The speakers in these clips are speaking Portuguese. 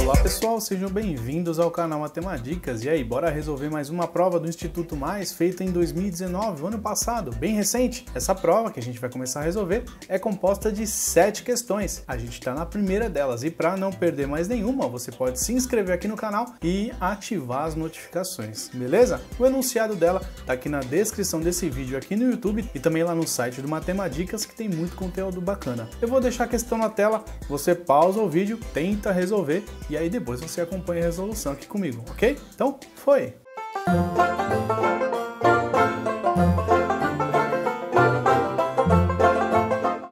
Olá pessoal, sejam bem-vindos ao canal MatemaDicas. E aí, bora resolver mais uma prova do Instituto Mais, feita em 2019, ano passado, bem recente. Essa prova que a gente vai começar a resolver é composta de 7 questões. A gente está na primeira delas e para não perder mais nenhuma, você pode se inscrever aqui no canal e ativar as notificações, beleza? O enunciado dela tá aqui na descrição desse vídeo aqui no YouTube e também lá no site do MatemaDicas, que tem muito conteúdo bacana. Eu vou deixar a questão na tela, você pausa o vídeo, tenta resolver e aí depois você acompanha a resolução aqui comigo, ok? Então, foi!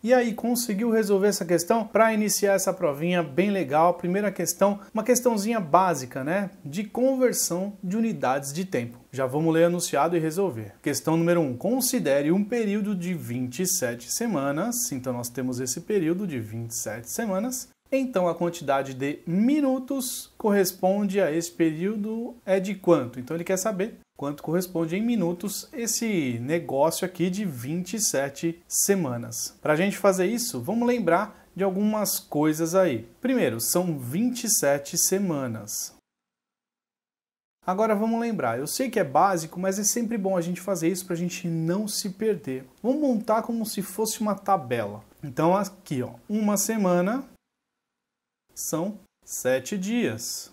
E aí, conseguiu resolver essa questão? Para iniciar essa provinha bem legal, primeira questão, uma questãozinha básica, né? De conversão de unidades de tempo. Já vamos ler anunciado e resolver. Questão número 1. Considere um período de 27 semanas. Então, nós temos esse período de 27 semanas. Então, a quantidade de minutos corresponde a esse período é de quanto? Então, ele quer saber quanto corresponde em minutos esse negócio aqui de 27 semanas. Para a gente fazer isso, vamos lembrar de algumas coisas aí. Primeiro, são 27 semanas. Agora vamos lembrar, eu sei que é básico, mas é sempre bom a gente fazer isso para a gente não se perder. Vamos montar como se fosse uma tabela. Então, aqui, ó, uma semana são 7 dias.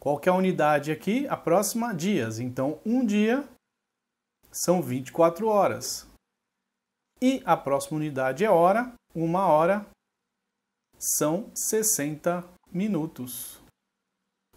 Qual que é a unidade aqui? A próxima, dias. Então, um dia são 24 horas. E a próxima unidade é hora. Uma hora são 60 minutos.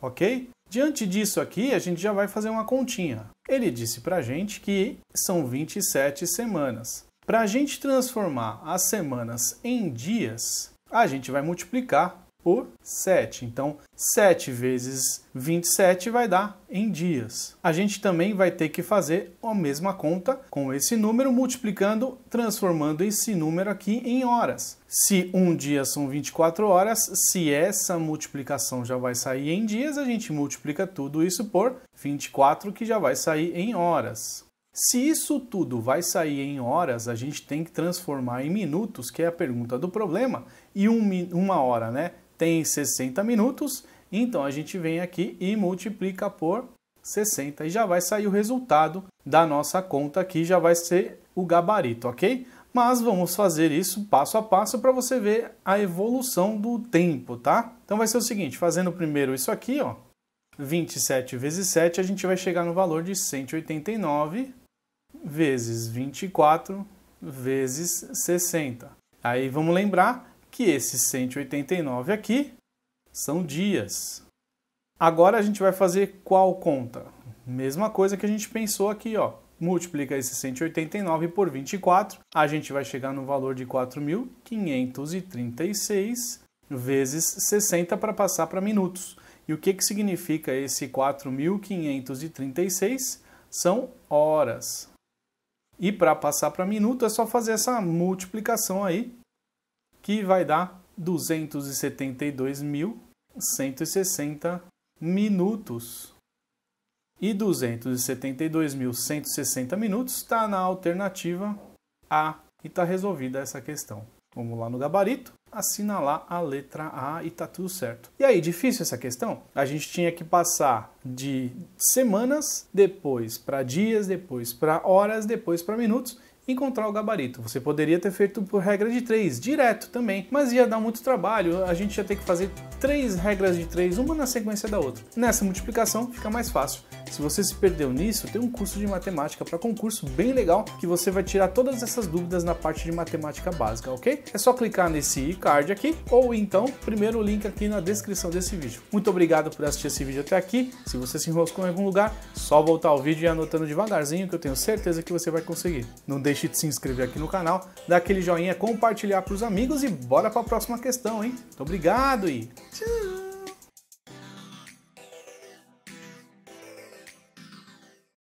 Ok? Diante disso aqui, a gente já vai fazer uma continha. Ele disse pra gente que são 27 semanas. Para a gente transformar as semanas em dias, a gente vai multiplicar por 7. Então, 7 vezes 27 vai dar em dias. A gente também vai ter que fazer a mesma conta com esse número, multiplicando, transformando esse número aqui em horas. Se um dia são 24 horas, se essa multiplicação já vai sair em dias, a gente multiplica tudo isso por 24, que já vai sair em horas. Se isso tudo vai sair em horas, a gente tem que transformar em minutos, que é a pergunta do problema, e uma hora, né? Tem 60 minutos, então a gente vem aqui e multiplica por 60 e já vai sair o resultado da nossa conta aqui, já vai ser o gabarito, ok? Mas vamos fazer isso passo a passo para você ver a evolução do tempo, tá? Então vai ser o seguinte, fazendo primeiro isso aqui, ó, 27 vezes 7, a gente vai chegar no valor de 189 vezes 24 vezes 60. Aí vamos lembrar que esses 189 aqui são dias. Agora a gente vai fazer qual conta? Mesma coisa que a gente pensou aqui, ó. Multiplica esse 189 por 24, a gente vai chegar no valor de 4.536 vezes 60 para passar para minutos. E o que significa esse 4.536? São horas. E para passar para minuto é só fazer essa multiplicação aí, que vai dar 272.160 minutos. E 272.160 minutos está na alternativa A e está resolvida essa questão. Vamos lá no gabarito, assinalar a letra A e tá tudo certo. E aí, difícil essa questão? A gente tinha que passar de semanas, depois para dias, depois para horas, depois para minutos, encontrar o gabarito. Você poderia ter feito por regra de 3, direto também, mas ia dar muito trabalho, a gente ia ter que fazer 3 regras de 3, uma na sequência da outra. Nessa multiplicação fica mais fácil. Se você se perdeu nisso, tem um curso de matemática para concurso bem legal, que você vai tirar todas essas dúvidas na parte de matemática básica, ok? É só clicar nesse card aqui, ou então, primeiro link aqui na descrição desse vídeo. Muito obrigado por assistir esse vídeo até aqui. Se você se enroscou em algum lugar, só voltar ao vídeo e ir anotando devagarzinho, que eu tenho certeza que você vai conseguir. Não deixe de se inscrever aqui no canal, dar aquele joinha, compartilhar para os amigos e bora para a próxima questão, hein? Muito obrigado e tchau!